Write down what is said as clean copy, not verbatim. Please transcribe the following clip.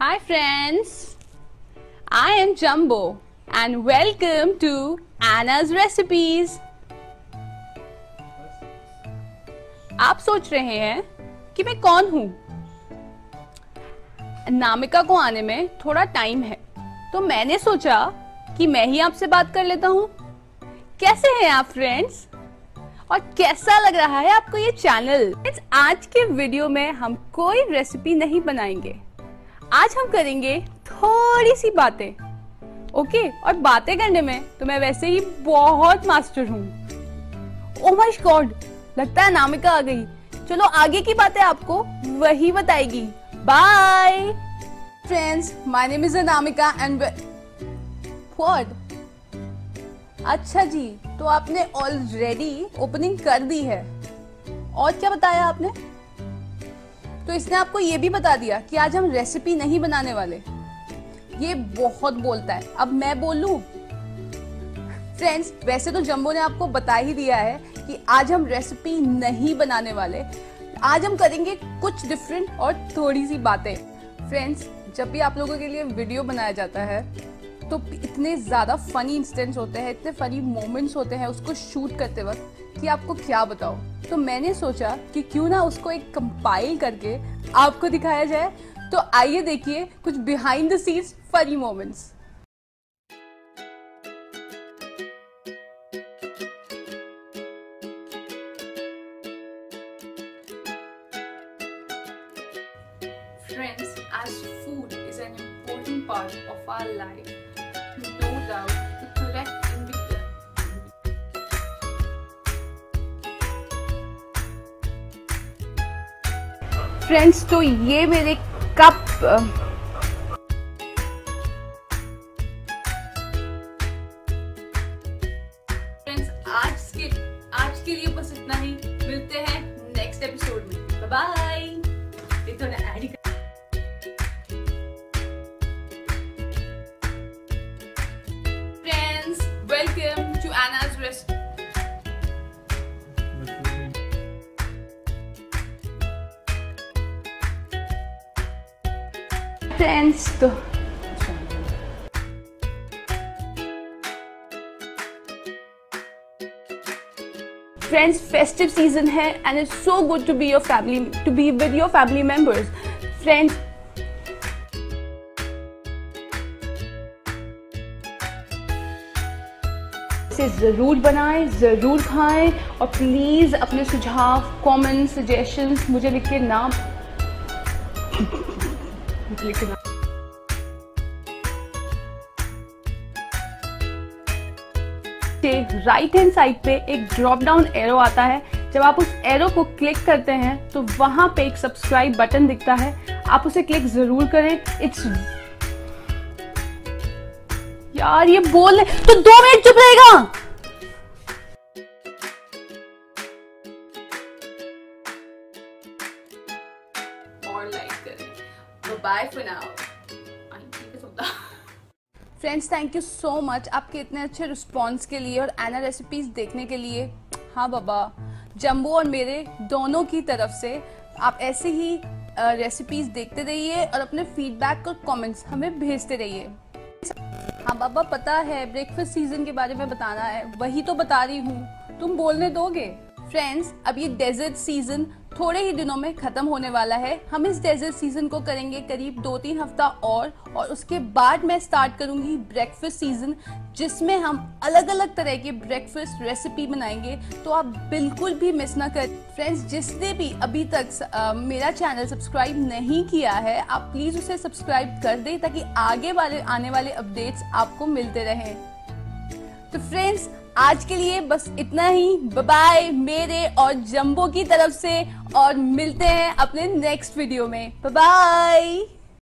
Hi friends, I am Jumbo and welcome to Anna's Recipes. आप सोच रहे हैं कि मैं कौन हूँ? अनामिका को आने में थोड़ा टाइम है, तो मैंने सोचा कि मैं ही आपसे बात कर लेता हूँ। कैसे हैं आप फ्रेंड्स और कैसा लग रहा है आपको ये चैनल? आज के वीडियो में हम कोई रेसिपी नहीं बनाएंगे, आज हम करेंगे थोड़ी सी बातें, ओके? और बातें करने में तो मैं वैसे ही बहुत मास्टर हूँ। ओह माय गॉड, लगता है अनामिका आ गई। चलो आगे की बातें आपको वही बताएगी। Bye friends, my name is Anamika and what. अच्छा जी, तो आपने ऑलरेडी ओपनिंग कर दी है और क्या बताया आपने? तो इसने आपको ये भी बता दिया कि आज हम रेसिपी नहीं बनाने वाले। ये बहुत बोलता है, अब मैं बोलूं? फ्रेंड्स, वैसे तो जम्बो ने आपको बता ही दिया है कि आज हम रेसिपी नहीं बनाने वाले, आज हम करेंगे कुछ डिफरेंट और थोड़ी सी बातें। फ्रेंड्स, जब भी आप लोगों के लिए वीडियो बनाया जाता है तो इतने ज़्यादा फनी इंस्टेंट्स होते हैं, इतने फनी मोमेंट्स होते हैं उसको शूट करते वक्त कि आपको क्या बताओ। तो मैंने सोचा कि क्यों ना उसको एक कंपाइल करके आपको दिखाया जाए। तो आइए देखिए कुछ behind the scenes funny moments. Friends, as food is an important part of our life, no doubt the correct ingredient. Friends, तो ये मेरे कप। Friends, आज के लिए बस इतना ही। मिलते हैं नेक्स्ट एपिसोड में। बाय। इतना add Welcome to Anna's Recipes. Friends, तो friends, festive season है and it's so good to be with your family members. Friends. से ज़रूर बनाएं, ज़रूर खाएं और प्लीज़ अपने सुझाव, कमेंट्स, सजेशंस मुझे लिख के ना राइट हैंड साइड पे एक ड्रॉप डाउन एरो आता है। जब आप उस एरो को क्लिक करते हैं तो वहां पे एक सब्सक्राइब बटन दिखता है, आप उसे क्लिक ज़रूर करें। इट्स यार, ये बोल तो 2 मिनट चुप रहेगा। और लाइक करें। Bye for now. Friends, thank you so much आपके इतने अच्छे रिस्पॉन्स के लिए और एना रेसिपीज देखने के लिए। हाँ बाबा, जम्बो और मेरे दोनों की तरफ से आप ऐसे ही रेसिपीज देखते रहिए और अपने फीडबैक और कमेंट्स हमें भेजते रहिए। हाँ बाबा, पता है ब्रेकफास्ट सीजन के बारे में बताना है, वही तो बता रही हूँ, तुम बोलने दोगे? फ्रेंड्स, अब ये डेजर्ट सीजन थोड़े ही दिनों में खत्म होने वाला है। हम इस डेजर्ट सीजन को करेंगे करीब 2-3 हफ्ता और उसके बाद मैं स्टार्ट करूंगी ब्रेकफास्ट सीजन, जिसमें हम अलग अलग तरह के ब्रेकफास्ट रेसिपी बनाएंगे, तो आप बिल्कुल भी मिस ना करें। फ्रेंड्स, जिसने भी अभी तक मेरा चैनल सब्सक्राइब नहीं किया है, आप प्लीज उसे सब्सक्राइब कर दें ताकि आगे वाले आने वाले अपडेट्स आपको मिलते रहें। तो फ्रेंड्स, आज के लिए बस इतना ही। बाय मेरे और जम्बो की तरफ से, और मिलते हैं अपने नेक्स्ट वीडियो में। बाय।